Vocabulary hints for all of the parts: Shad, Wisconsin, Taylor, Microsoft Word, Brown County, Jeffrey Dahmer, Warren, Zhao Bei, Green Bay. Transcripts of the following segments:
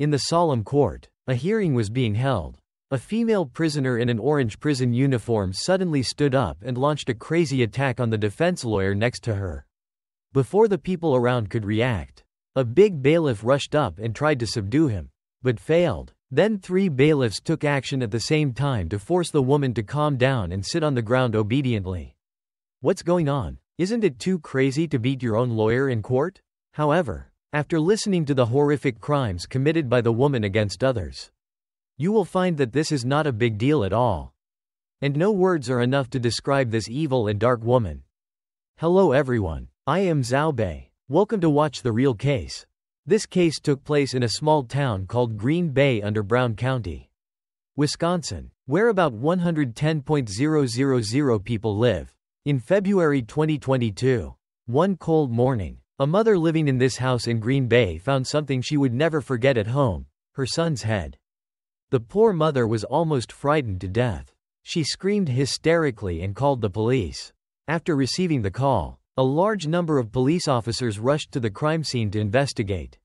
In the solemn court, a hearing was being held. A female prisoner in an orange prison uniform suddenly stood up and launched a crazy attack on the defense lawyer next to her. Before the people around could react, a big bailiff rushed up and tried to subdue him, but failed. Then three bailiffs took action at the same time to force the woman to calm down and sit on the ground obediently. What's going on? Isn't it too crazy to beat your own lawyer in court? However, after listening to the horrific crimes committed by the woman against others, you will find that this is not a big deal at all. And no words are enough to describe this evil and dark woman. Hello everyone, I am Zhao Bei. Welcome to Watch the Real Case. This case took place in a small town called Green Bay under Brown County, Wisconsin, where about 110,000 people live. In February 2022, one cold morning, a mother living in this house in Green Bay found something she would never forget at home: her son's head. The poor mother was almost frightened to death. She screamed hysterically and called the police. After receiving the call, a large number of police officers rushed to the crime scene to investigate.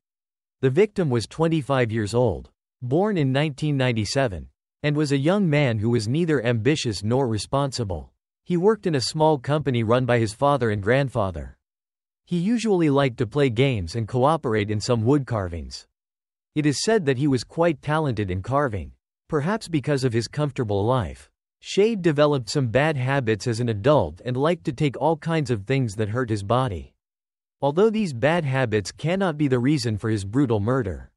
The victim was 25 years old, born in 1997, and was a young man who was neither ambitious nor responsible. He worked in a small company run by his father and grandfather. He usually liked to play games and cooperate in some wood carvings. It is said that he was quite talented in carving. Perhaps because of his comfortable life, Shad developed some bad habits as an adult and liked to take all kinds of things that hurt his body. Although these bad habits cannot be the reason for his brutal murder,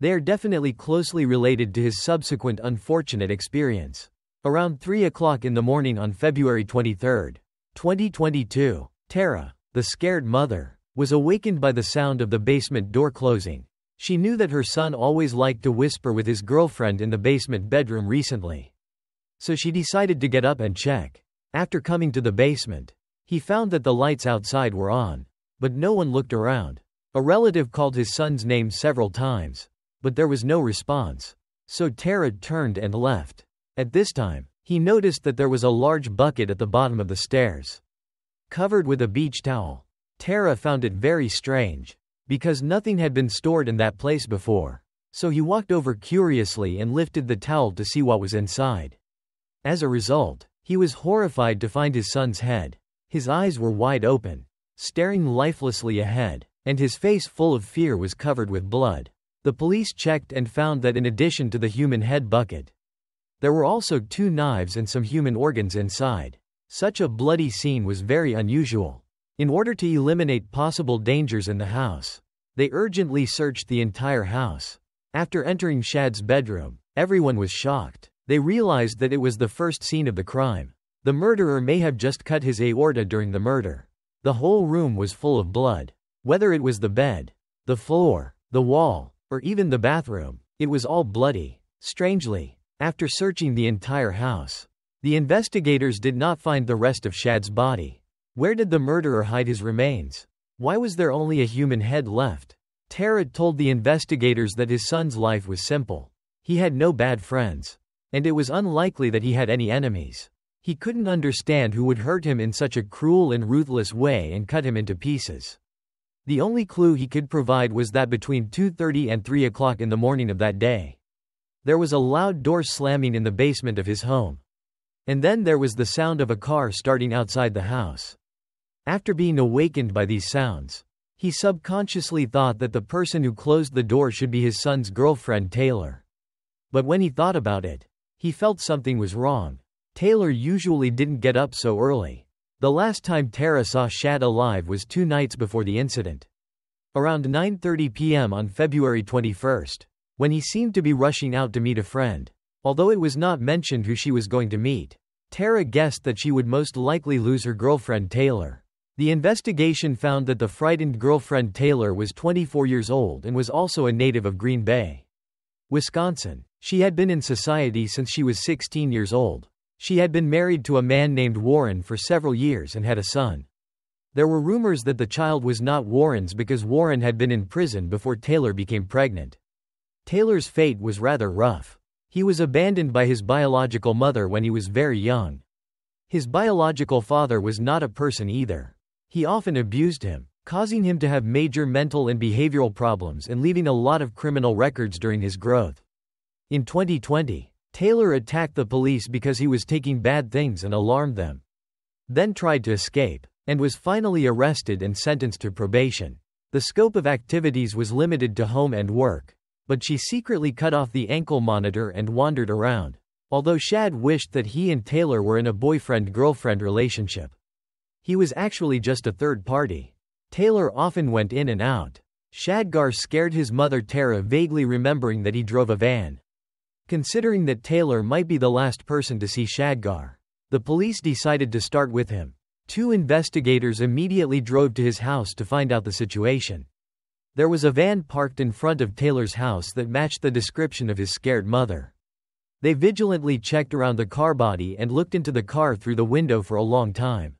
they are definitely closely related to his subsequent unfortunate experience. Around 3 o'clock in the morning on February 23, 2022, Tara, the scared mother, was awakened by the sound of the basement door closing. She knew that her son always liked to whisper with his girlfriend in the basement bedroom recently, so she decided to get up and check. After coming to the basement, he found that the lights outside were on, but no one looked around. A relative called his son's name several times, but there was no response, so Tara turned and left. At this time, he noticed that there was a large bucket at the bottom of the stairs, covered with a beach towel. Tara found it very strange, because nothing had been stored in that place before. So he walked over curiously and lifted the towel to see what was inside. As a result, he was horrified to find his son's head. His eyes were wide open, staring lifelessly ahead, and his face full of fear was covered with blood. The police checked and found that in addition to the human head bucket, there were also 2 knives and some human organs inside. Such a bloody scene was very unusual. In order to eliminate possible dangers in the house, they urgently searched the entire house. After entering Shad's bedroom, everyone was shocked. They realized that it was the first scene of the crime. The murderer may have just cut his aorta during the murder. The whole room was full of blood. Whether it was the bed, the floor, the wall, or even the bathroom, it was all bloody. Strangely, after searching the entire house, the investigators did not find the rest of Shad's body. Where did the murderer hide his remains? Why was there only a human head left? Tara told the investigators that his son's life was simple. He had no bad friends, and it was unlikely that he had any enemies. He couldn't understand who would hurt him in such a cruel and ruthless way and cut him into pieces. The only clue he could provide was that between 2:30 and 3 o'clock in the morning of that day, there was a loud door slamming in the basement of his home. And then there was the sound of a car starting outside the house. After being awakened by these sounds, he subconsciously thought that the person who closed the door should be his son's girlfriend Taylor. But when he thought about it, he felt something was wrong. Taylor usually didn't get up so early. The last time Tara saw Shad alive was 2 nights before the incident, around 9:30 p.m. on February 21st, when he seemed to be rushing out to meet a friend. Although it was not mentioned who she was going to meet, Tara guessed that she would most likely lose her girlfriend Taylor. The investigation found that the frightened girlfriend Taylor was 24 years old and was also a native of Green Bay, Wisconsin. She had been in society since she was 16 years old. She had been married to a man named Warren for several years and had a son. There were rumors that the child was not Warren's because Warren had been in prison before Taylor became pregnant. Taylor's fate was rather rough. He was abandoned by his biological mother when he was very young. His biological father was not a person either. He often abused him, causing him to have major mental and behavioral problems and leaving a lot of criminal records during his growth. In 2020, Taylor attacked the police because he was taking bad things and alarmed them, then tried to escape, and was finally arrested and sentenced to probation. The scope of activities was limited to home and work, but she secretly cut off the ankle monitor and wandered around, although Shad wished that he and Taylor were in a boyfriend-girlfriend relationship. He was actually just a third party. Taylor often went in and out. Shadgar scared his mother Tara, vaguely remembering that he drove a van. Considering that Taylor might be the last person to see Shadgar, the police decided to start with him. Two investigators immediately drove to his house to find out the situation. There was a van parked in front of Taylor's house that matched the description of his scared mother. They vigilantly checked around the car body and looked into the car through the window for a long time.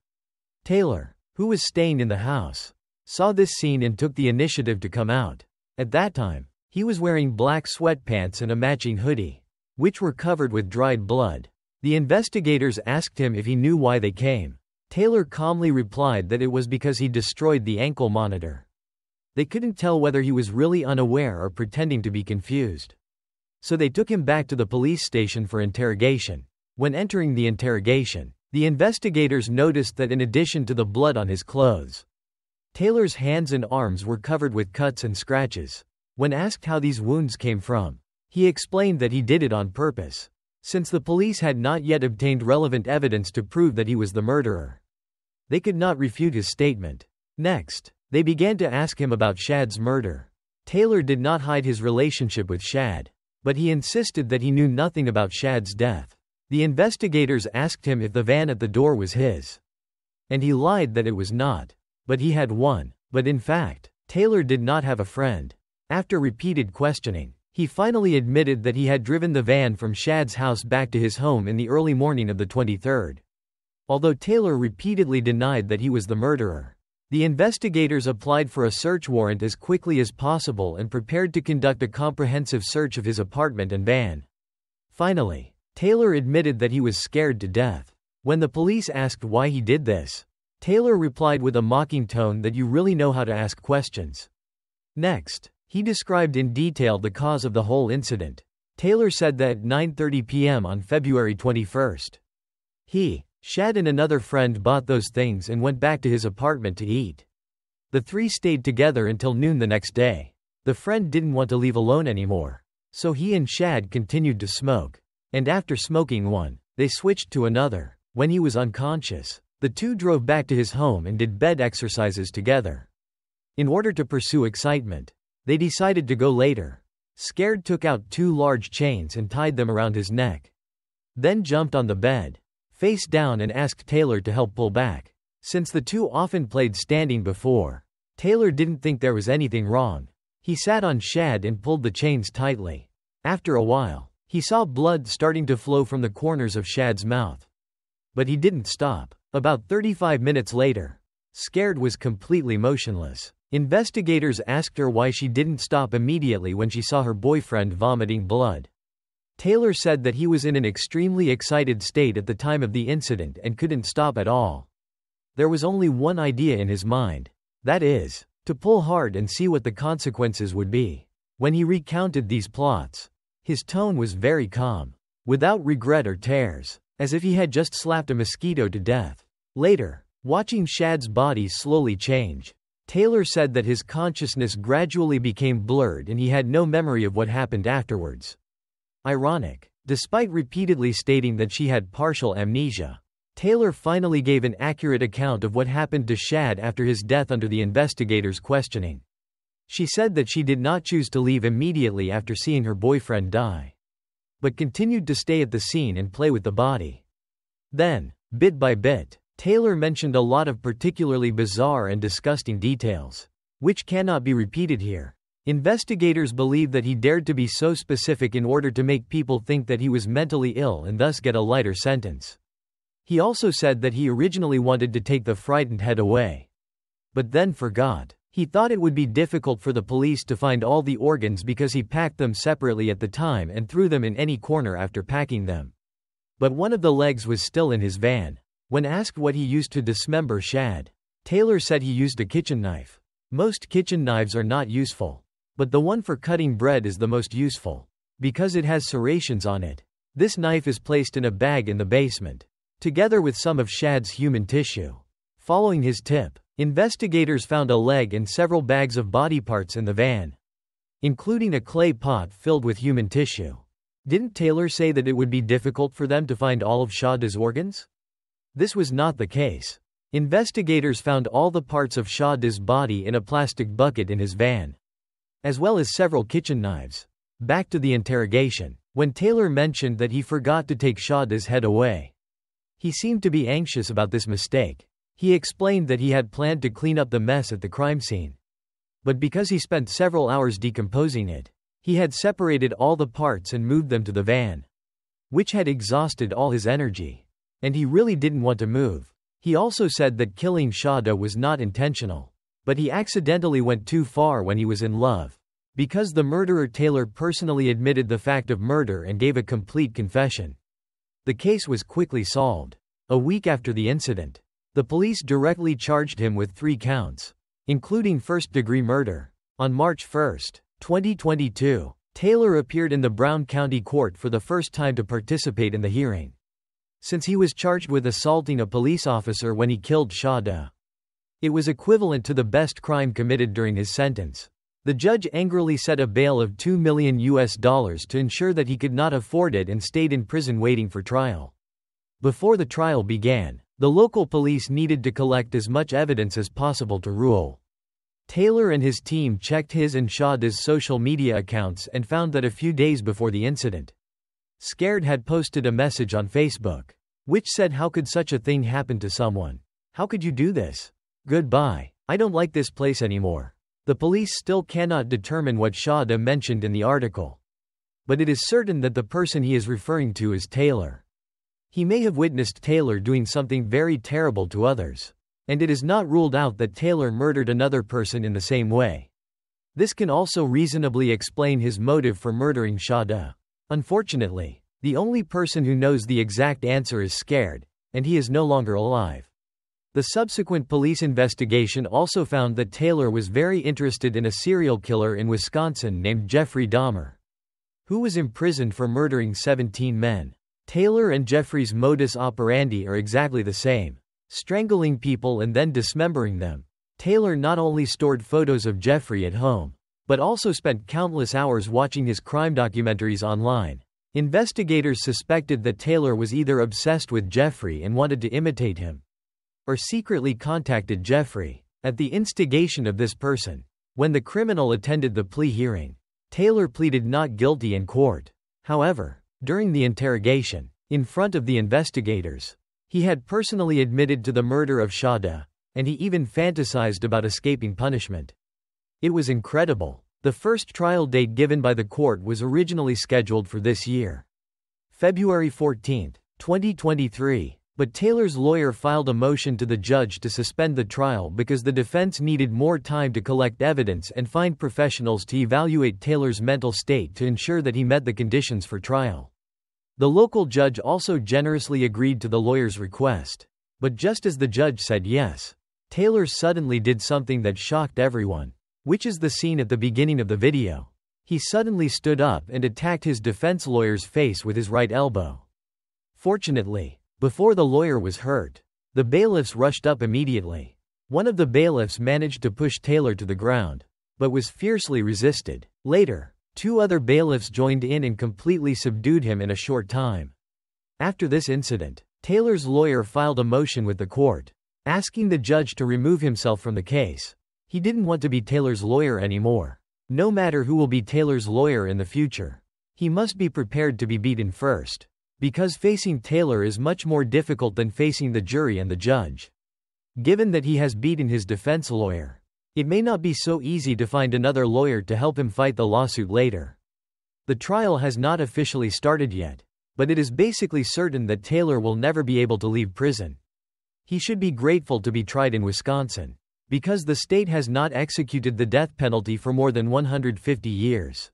Taylor, who was staying in the house, saw this scene and took the initiative to come out. At that time, he was wearing black sweatpants and a matching hoodie, which were covered with dried blood. The investigators asked him if he knew why they came. Taylor calmly replied that it was because he destroyed the ankle monitor. They couldn't tell whether he was really unaware or pretending to be confused, so they took him back to the police station for interrogation. When entering the interrogation, the investigators noticed that in addition to the blood on his clothes, Taylor's hands and arms were covered with cuts and scratches. When asked how these wounds came from, he explained that he did it on purpose, since the police had not yet obtained relevant evidence to prove that he was the murderer. They could not refute his statement. Next, they began to ask him about Shad's murder. Taylor did not hide his relationship with Shad, but he insisted that he knew nothing about Shad's death. The investigators asked him if the van at the door was his, and he lied that it was not, but he had one. But in fact, Taylor did not have a friend. After repeated questioning, he finally admitted that he had driven the van from Shad's house back to his home in the early morning of the 23rd. Although Taylor repeatedly denied that he was the murderer, the investigators applied for a search warrant as quickly as possible and prepared to conduct a comprehensive search of his apartment and van. Finally, Taylor admitted that he was scared to death. When the police asked why he did this, Taylor replied with a mocking tone that you really know how to ask questions. Next, he described in detail the cause of the whole incident. Taylor said that at 9:30 p.m. on February 21st, he, Shad, and another friend bought those things and went back to his apartment to eat. The three stayed together until noon the next day. The friend didn't want to leave alone anymore, so he and Shad continued to smoke, and after smoking one, they switched to another. When he was unconscious, the two drove back to his home and did bed exercises together. In order to pursue excitement, they decided to go later. Scared took out two large chains and tied them around his neck, then jumped on the bed, face down, and asked Taylor to help pull back. Since the two often played standing before, Taylor didn't think there was anything wrong. He sat on Shad and pulled the chains tightly. After a while, he saw blood starting to flow from the corners of Shad's mouth, but he didn't stop. About 35 minutes later, Scared was completely motionless. Investigators asked her why she didn't stop immediately when she saw her boyfriend vomiting blood. Taylor said that he was in an extremely excited state at the time of the incident and couldn't stop at all. There was only one idea in his mind, that is, to pull hard and see what the consequences would be. When he recounted these plots, his tone was very calm, without regret or tears, as if he had just slapped a mosquito to death. Later, watching Shad's body slowly change, Taylor said that his consciousness gradually became blurred and he had no memory of what happened afterwards. Ironic, despite repeatedly stating that she had partial amnesia, Taylor finally gave an accurate account of what happened to Shad after his death under the investigators' questioning. She said that she did not choose to leave immediately after seeing her boyfriend die, but continued to stay at the scene and play with the body. Then, bit by bit, Taylor mentioned a lot of particularly bizarre and disgusting details, which cannot be repeated here. Investigators believe that he dared to be so specific in order to make people think that he was mentally ill and thus get a lighter sentence. He also said that he originally wanted to take the frightened head away, but then forgot. He thought it would be difficult for the police to find all the organs because he packed them separately at the time and threw them in any corner after packing them. But one of the legs was still in his van. When asked what he used to dismember Shad, Taylor said he used a kitchen knife. Most kitchen knives are not useful, but the one for cutting bread is the most useful, because it has serrations on it. This knife is placed in a bag in the basement, together with some of Shad's human tissue. Following his tip, investigators found a leg and several bags of body parts in the van, including a clay pot filled with human tissue. Didn't Taylor say that it would be difficult for them to find all of Shada's organs? This was not the case. Investigators found all the parts of Shada's body in a plastic bucket in his van, as well as several kitchen knives. Back to the interrogation. When Taylor mentioned that he forgot to take Shada's head away, he seemed to be anxious about this mistake. He explained that he had planned to clean up the mess at the crime scene, but because he spent several hours decomposing it, he had separated all the parts and moved them to the van, which had exhausted all his energy, and he really didn't want to move. He also said that killing Shada was not intentional, but he accidentally went too far when he was in love. Because the murderer Taylor personally admitted the fact of murder and gave a complete confession, the case was quickly solved. A week after the incident, the police directly charged him with 3 counts, including first-degree murder. On March 1, 2022, Taylor appeared in the Brown County Court for the first time to participate in the hearing, since he was charged with assaulting a police officer when he killed Shada. It was equivalent to the best crime committed during his sentence. The judge angrily set a bail of $2 million to ensure that he could not afford it and stayed in prison waiting for trial. Before the trial began, the local police needed to collect as much evidence as possible to rule. Taylor and his team checked his and Shada's social media accounts and found that a few days before the incident, Scared had posted a message on Facebook, which said, "How could such a thing happen to someone? How could you do this? Goodbye. I don't like this place anymore." The police still cannot determine what Shada mentioned in the article, but it is certain that the person he is referring to is Taylor. He may have witnessed Taylor doing something very terrible to others, and it is not ruled out that Taylor murdered another person in the same way. This can also reasonably explain his motive for murdering Shada. Unfortunately, the only person who knows the exact answer is Scared, and he is no longer alive. The subsequent police investigation also found that Taylor was very interested in a serial killer in Wisconsin named Jeffrey Dahmer, who was imprisoned for murdering 17 men. Taylor and Jeffrey's modus operandi are exactly the same: strangling people and then dismembering them. Taylor not only stored photos of Jeffrey at home, but also spent countless hours watching his crime documentaries online. Investigators suspected that Taylor was either obsessed with Jeffrey and wanted to imitate him, or secretly contacted Jeffrey at the instigation of this person. When the criminal attended the plea hearing, Taylor pleaded not guilty in court. However, during the interrogation, in front of the investigators, he had personally admitted to the murder of Shada, and he even fantasized about escaping punishment. It was incredible. The first trial date given by the court was originally scheduled for this year, February 14, 2023. But Taylor's lawyer filed a motion to the judge to suspend the trial because the defense needed more time to collect evidence and find professionals to evaluate Taylor's mental state to ensure that he met the conditions for trial. The local judge also generously agreed to the lawyer's request. But just as the judge said yes, Taylor suddenly did something that shocked everyone, which is the scene at the beginning of the video. He suddenly stood up and attacked his defense lawyer's face with his right elbow. Fortunately, before the lawyer was hurt, the bailiffs rushed up immediately. One of the bailiffs managed to push Taylor to the ground, but was fiercely resisted. Later, 2 other bailiffs joined in and completely subdued him in a short time. After this incident, Taylor's lawyer filed a motion with the court, asking the judge to remove himself from the case. He didn't want to be Taylor's lawyer anymore. No matter who will be Taylor's lawyer in the future, he must be prepared to be beaten first, because facing Taylor is much more difficult than facing the jury and the judge. Given that he has beaten his defense lawyer, it may not be so easy to find another lawyer to help him fight the lawsuit later. The trial has not officially started yet, but it is basically certain that Taylor will never be able to leave prison. He should be grateful to be tried in Wisconsin, because the state has not executed the death penalty for more than 150 years,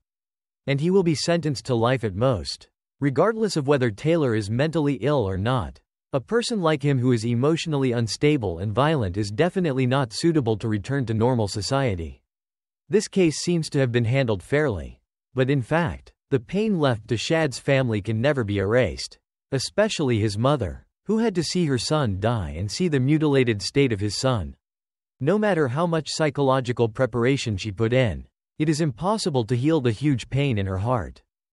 and he will be sentenced to life at most. Regardless of whether Taylor is mentally ill or not, A person like him who is emotionally unstable and violent is definitely not suitable to return to normal society. This case seems to have been handled fairly. But in fact, the pain left to Shad's family can never be erased. Especially his mother, who had to see her son die and see the mutilated state of his son. No matter how much psychological preparation she put in, it is impossible to heal the huge pain in her heart.